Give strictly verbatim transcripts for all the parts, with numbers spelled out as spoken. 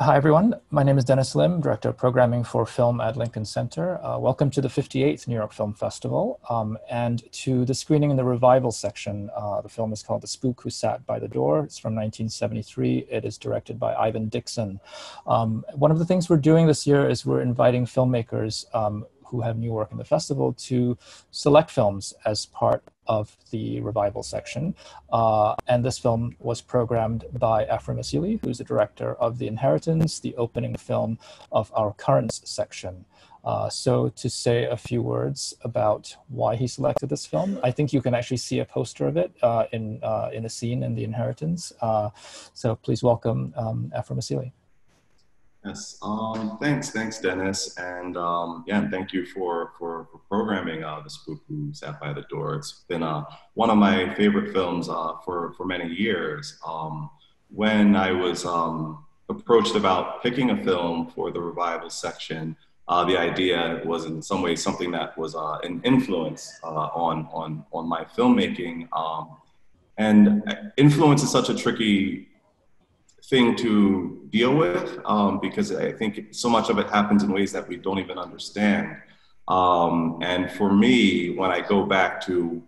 Hi, everyone. My name is Dennis Lim, Director of Programming for Film at Lincoln Center. Uh, welcome to the fifty-eighth New York Film Festival um, and to the screening in the revival section. Uh, the film is called The Spook Who Sat by the Door. It's from nineteen seventy-three. It is directed by Ivan Dixon. Um, one of the things we're doing this year is we're inviting filmmakers um, who have new work in the festival to select films as part of the revival section. Uh, and this film was programmed by Ephraim Asili, who's the director of The Inheritance, the opening film of our current section. Uh, so to say a few words about why he selected this film, I think you can actually see a poster of it uh, in, uh, in a scene in The Inheritance. Uh, so please welcome um, Ephraim Asili. Yes. Um, thanks. Thanks, Dennis. And um, yeah, thank you for, for, for programming uh, The Spook Who Sat by the Door. It's been uh, one of my favorite films uh, for, for many years. Um, when I was um, approached about picking a film for the revival section, uh, the idea was in some ways something that was uh, an influence uh, on, on, on my filmmaking. Um, and influence is such a tricky thing to deal with um, because I think so much of it happens in ways that we don't even understand. Um, and for me, when I go back to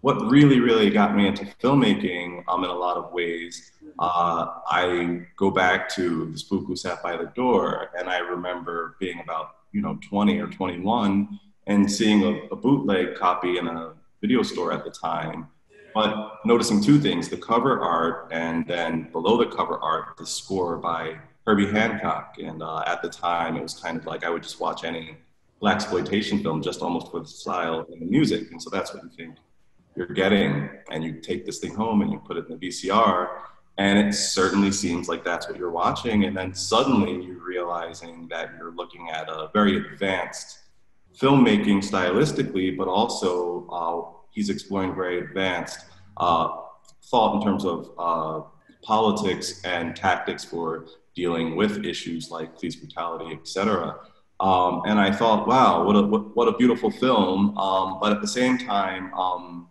what really, really got me into filmmaking um, in a lot of ways, uh, I go back to The Spook Who Sat by the Door, and I remember being about, you know, twenty or twenty-one and seeing a, a bootleg copy in a video store at the time. But noticing two things, the cover art and then below the cover art, the score by Herbie Hancock. And uh, at the time, it was kind of like I would just watch any blaxploitation film just almost for the style and the music. And so that's what you think you're getting. And you take this thing home and you put it in the V C R. And it certainly seems like that's what you're watching. And then suddenly you're realizing that you're looking at a very advanced filmmaking stylistically, but also uh, he's exploring very advanced uh, thought in terms of uh, politics and tactics for dealing with issues like police brutality, et cetera. Um, and I thought, wow, what a, what a beautiful film. Um, but at the same time, um,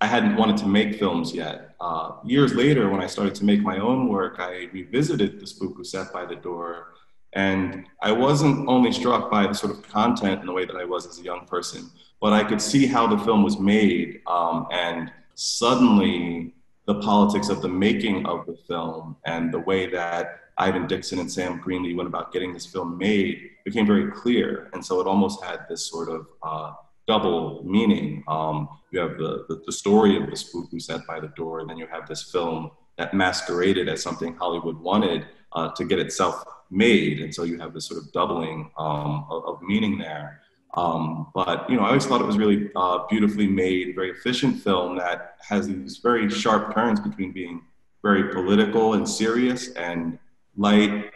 I hadn't wanted to make films yet. Uh, years later, when I started to make my own work, I revisited The Spook Who Sat by the Door. And I wasn't only struck by the sort of content in the way that I was as a young person, but I could see how the film was made. Um, and suddenly the politics of the making of the film and the way that Ivan Dixon and Sam Greenlee went about getting this film made became very clear. And so it almost had this sort of uh, double meaning. Um, you have the, the, the story of The Spook Who Sat by the Door, and then you have this film that masqueraded as something Hollywood wanted uh, to get itself made. And so you have this sort of doubling um, of, of meaning there. Um, but, you know, I always thought it was really uh, beautifully made, very efficient film that has these very sharp turns between being very political and serious and light,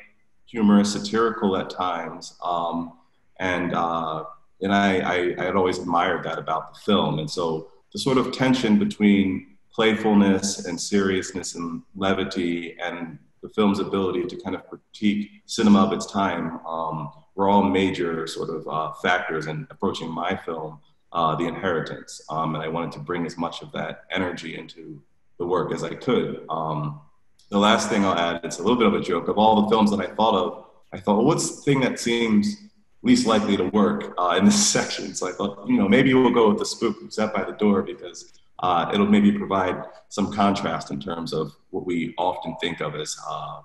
humorous, satirical at times. Um, and uh, and I, I, I had always admired that about the film. And so the sort of tension between playfulness and seriousness and levity and the film's ability to kind of critique cinema of its time um, were all major sort of uh, factors in approaching my film, uh, The Inheritance. Um, and I wanted to bring as much of that energy into the work as I could. Um, the last thing I'll add, it's a little bit of a joke. Of all the films that I thought of, I thought, well, what's the thing that seems least likely to work uh, in this section? So I thought, you know, maybe we'll go with The Spook Who Sat by the Door because Uh, it'll maybe provide some contrast in terms of what we often think of as uh,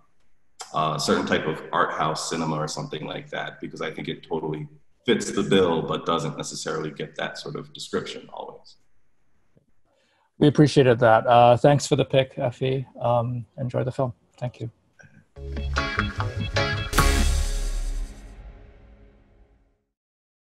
a certain type of art house cinema or something like that, because I think it totally fits the bill, but doesn't necessarily get that sort of description always. We appreciated that. Uh, thanks for the pick, Effie. Um, enjoy the film. Thank you.